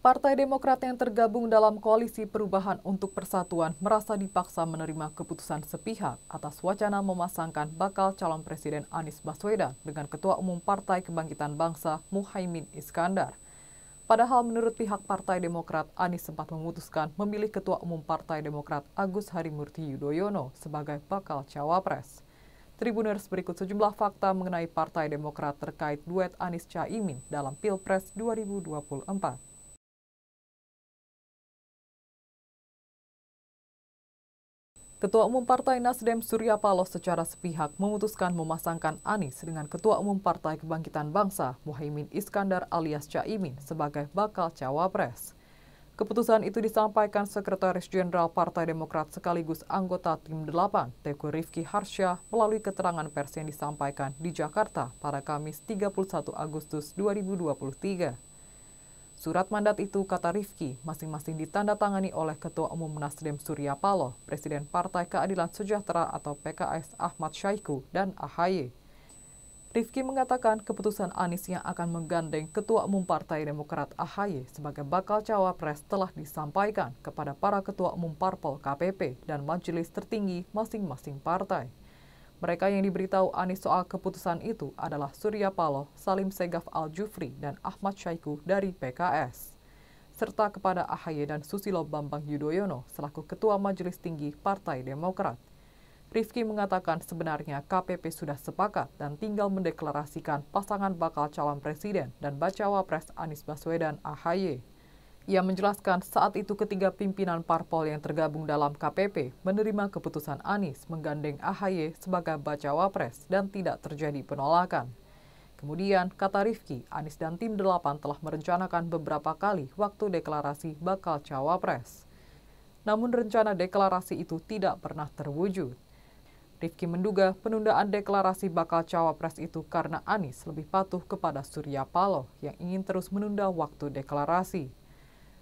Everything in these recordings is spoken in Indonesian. Partai Demokrat yang tergabung dalam Koalisi Perubahan untuk Persatuan merasa dipaksa menerima keputusan sepihak atas wacana memasangkan bakal calon Presiden Anies Baswedan dengan Ketua Umum Partai Kebangkitan Bangsa Muhaimin Iskandar. Padahal menurut pihak Partai Demokrat, Anies sempat memutuskan memilih Ketua Umum Partai Demokrat Agus Harimurti Yudhoyono sebagai bakal cawapres. Tribuners, berikut sejumlah fakta mengenai Partai Demokrat terkait duet Anies Cak Imin dalam Pilpres 2024. Ketua Umum Partai Nasdem Surya Paloh secara sepihak memutuskan memasangkan Anies dengan Ketua Umum Partai Kebangkitan Bangsa Muhaimin Iskandar alias Cak Imin sebagai bakal cawapres. Keputusan itu disampaikan Sekretaris Jenderal Partai Demokrat sekaligus anggota Tim 8, Teuku Rifqi Harsyah, melalui keterangan pers yang disampaikan di Jakarta pada Kamis 31 Agustus 2023. Surat mandat itu, kata Rifqi, masing-masing ditandatangani oleh Ketua Umum Nasdem Surya Paloh, Presiden Partai Keadilan Sejahtera atau PKS Ahmad Syaikhu, dan AHY. Rifqi mengatakan keputusan Anies yang akan menggandeng Ketua Umum Partai Demokrat AHY sebagai bakal cawapres telah disampaikan kepada para Ketua Umum Parpol KPP dan majelis tertinggi masing-masing partai. Mereka yang diberitahu Anies soal keputusan itu adalah Surya Paloh, Salim Segaf Al-Jufri, dan Ahmad Syaikhu dari PKS, serta kepada AHY dan Susilo Bambang Yudhoyono selaku Ketua Majelis Tinggi Partai Demokrat. Rifqi mengatakan sebenarnya KPP sudah sepakat dan tinggal mendeklarasikan pasangan bakal calon presiden dan bacawa pres Anies Baswedan AHY. Ia menjelaskan saat itu ketiga pimpinan parpol yang tergabung dalam KPP menerima keputusan Anies menggandeng AHY sebagai bacawa pres dan tidak terjadi penolakan. Kemudian, kata Rifqi, Anies dan Tim 8 telah merencanakan beberapa kali waktu deklarasi bakal cawapres. Namun rencana deklarasi itu tidak pernah terwujud. Rifqi menduga penundaan deklarasi bakal cawapres itu karena Anies lebih patuh kepada Surya Paloh yang ingin terus menunda waktu deklarasi.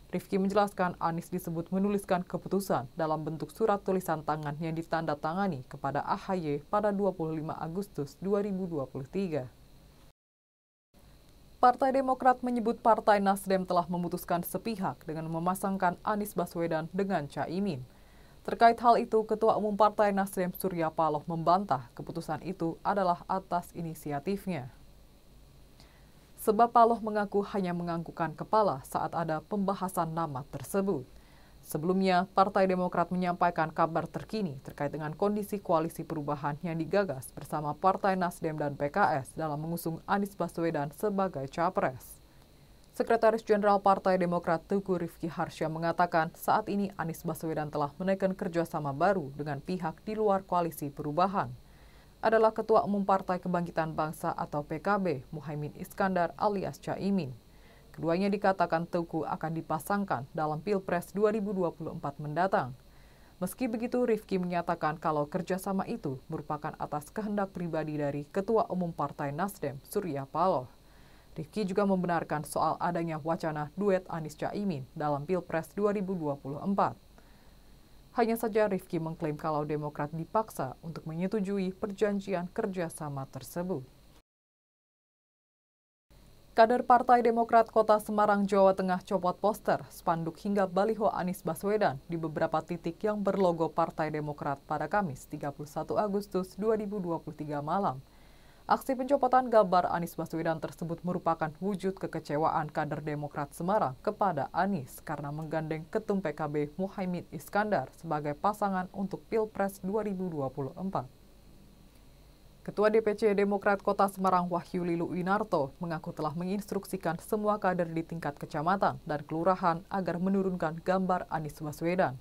Rifqi menjelaskan Anies disebut menuliskan keputusan dalam bentuk surat tulisan tangan yang ditandatangani kepada AHY pada 25 Agustus 2023. Partai Demokrat menyebut Partai Nasdem telah memutuskan sepihak dengan memasangkan Anies Baswedan dengan Cak Imin. Terkait hal itu, Ketua Umum Partai Nasdem Surya Paloh membantah keputusan itu adalah atas inisiatifnya. Sebab Paloh mengaku hanya menganggukkan kepala saat ada pembahasan nama tersebut. Sebelumnya, Partai Demokrat menyampaikan kabar terkini terkait dengan kondisi koalisi perubahan yang digagas bersama Partai Nasdem dan PKS dalam mengusung Anies Baswedan sebagai capres. Sekretaris Jenderal Partai Demokrat Teuku Rifqi Harsyah mengatakan saat ini Anies Baswedan telah menaikkan kerjasama baru dengan pihak di luar koalisi perubahan. Adalah Ketua Umum Partai Kebangkitan Bangsa atau PKB, Muhaimin Iskandar alias Cak Imin. Keduanya dikatakan Teuku akan dipasangkan dalam Pilpres 2024 mendatang. Meski begitu, Rifqi menyatakan kalau kerjasama itu merupakan atas kehendak pribadi dari Ketua Umum Partai Nasdem, Surya Paloh. Rifqi juga membenarkan soal adanya wacana duet Anies Cak Imin dalam Pilpres 2024. Hanya saja Rifqi mengklaim kalau Demokrat dipaksa untuk menyetujui perjanjian kerjasama tersebut. Kader Partai Demokrat Kota Semarang, Jawa Tengah copot poster, spanduk hingga baliho Anies Baswedan di beberapa titik yang berlogo Partai Demokrat pada Kamis 31 Agustus 2023 malam. Aksi pencopotan gambar Anies Baswedan tersebut merupakan wujud kekecewaan kader Demokrat Semarang kepada Anies karena menggandeng Ketum PKB Muhaimin Iskandar sebagai pasangan untuk Pilpres 2024. Ketua DPC Demokrat Kota Semarang Wahyu Lilu Winarto mengaku telah menginstruksikan semua kader di tingkat kecamatan dan kelurahan agar menurunkan gambar Anies Baswedan.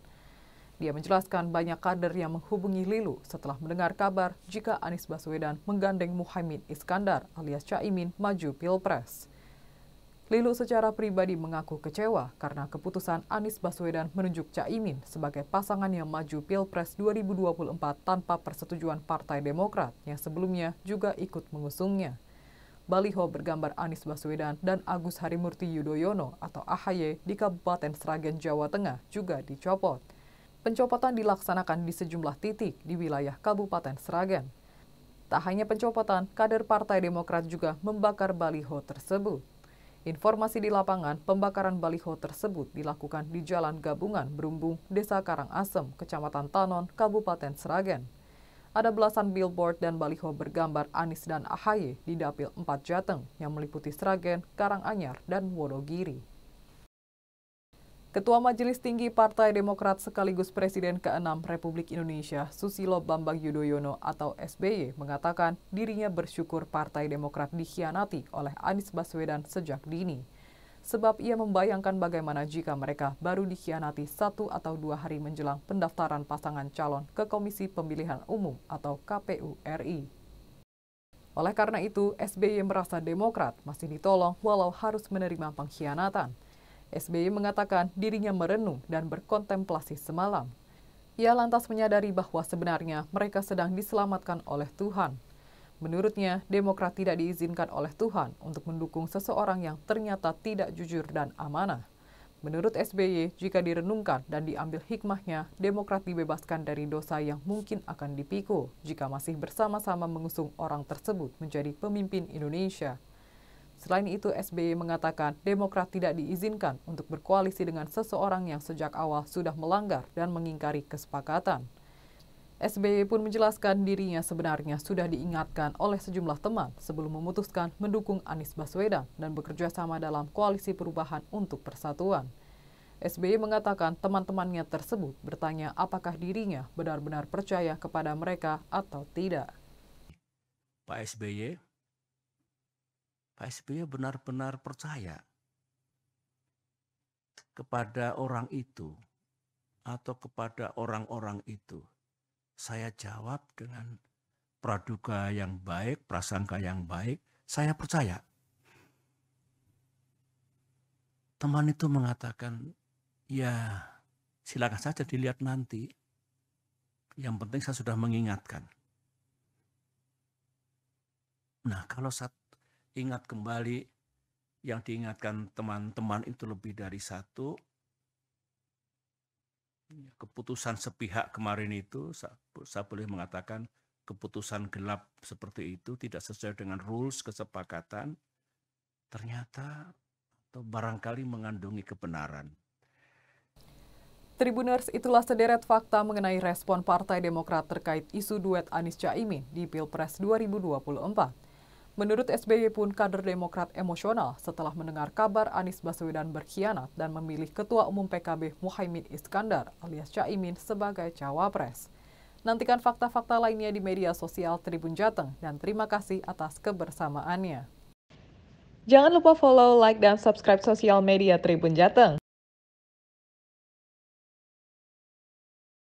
Dia menjelaskan banyak kader yang menghubungi Lilu setelah mendengar kabar jika Anies Baswedan menggandeng Muhaimin Iskandar alias Cak Imin maju Pilpres. Lilu secara pribadi mengaku kecewa karena keputusan Anies Baswedan menunjuk Cak Imin sebagai pasangan yang maju Pilpres 2024 tanpa persetujuan Partai Demokrat yang sebelumnya juga ikut mengusungnya. Baliho bergambar Anies Baswedan dan Agus Harimurti Yudhoyono atau AHY di Kabupaten Sragen, Jawa Tengah juga dicopot. Pencopotan dilaksanakan di sejumlah titik di wilayah Kabupaten Sragen. Tak hanya pencopotan, kader Partai Demokrat juga membakar baliho tersebut. Informasi di lapangan, pembakaran baliho tersebut dilakukan di Jalan Gabungan Berumbung, Desa Karangasem, Kecamatan Tanon, Kabupaten Sragen. Ada belasan billboard dan baliho bergambar Anies dan AHY di Dapil 4 Jateng yang meliputi Sragen, Karanganyar, dan Wonogiri. Ketua Majelis Tinggi Partai Demokrat sekaligus Presiden ke-6 Republik Indonesia, Susilo Bambang Yudhoyono atau SBY, mengatakan dirinya bersyukur Partai Demokrat dikhianati oleh Anies Baswedan sejak dini. Sebab ia membayangkan bagaimana jika mereka baru dikhianati 1 atau 2 hari menjelang pendaftaran pasangan calon ke Komisi Pemilihan Umum atau KPU RI. Oleh karena itu, SBY merasa Demokrat masih ditolong walau harus menerima pengkhianatan. SBY mengatakan dirinya merenung dan berkontemplasi semalam. Ia lantas menyadari bahwa sebenarnya mereka sedang diselamatkan oleh Tuhan. Menurutnya, Demokrat tidak diizinkan oleh Tuhan untuk mendukung seseorang yang ternyata tidak jujur dan amanah. Menurut SBY, jika direnungkan dan diambil hikmahnya, Demokrat dibebaskan dari dosa yang mungkin akan dipikul jika masih bersama-sama mengusung orang tersebut menjadi pemimpin Indonesia. Selain itu, SBY mengatakan Demokrat tidak diizinkan untuk berkoalisi dengan seseorang yang sejak awal sudah melanggar dan mengingkari kesepakatan. SBY pun menjelaskan dirinya sebenarnya sudah diingatkan oleh sejumlah teman sebelum memutuskan mendukung Anies Baswedan dan bekerja sama dalam Koalisi Perubahan untuk Persatuan. SBY mengatakan teman-temannya tersebut bertanya apakah dirinya benar-benar percaya kepada mereka atau tidak. Pak SBY benar-benar percaya kepada orang itu atau kepada orang-orang itu. Saya jawab dengan praduga yang baik, prasangka yang baik, saya percaya. Teman itu mengatakan, ya silakan saja dilihat nanti. Yang penting saya sudah mengingatkan. Nah, kalau saya ingat kembali yang diingatkan teman-teman itu lebih dari 1. Keputusan sepihak kemarin itu, saya boleh mengatakan keputusan gelap seperti itu tidak sesuai dengan rules kesepakatan, ternyata atau barangkali mengandungi kebenaran. Tribuners, itulah sederet fakta mengenai respon Partai Demokrat terkait isu duet Anies Cak Imin di Pilpres 2024. Menurut SBY pun kader Demokrat emosional setelah mendengar kabar Anies Baswedan berkhianat dan memilih Ketua Umum PKB Muhaimin Iskandar alias Cak Imin sebagai cawapres. Nantikan fakta-fakta lainnya di media sosial Tribun Jateng dan terima kasih atas kebersamaannya. Jangan lupa follow, like, dan subscribe sosial media Tribun Jateng.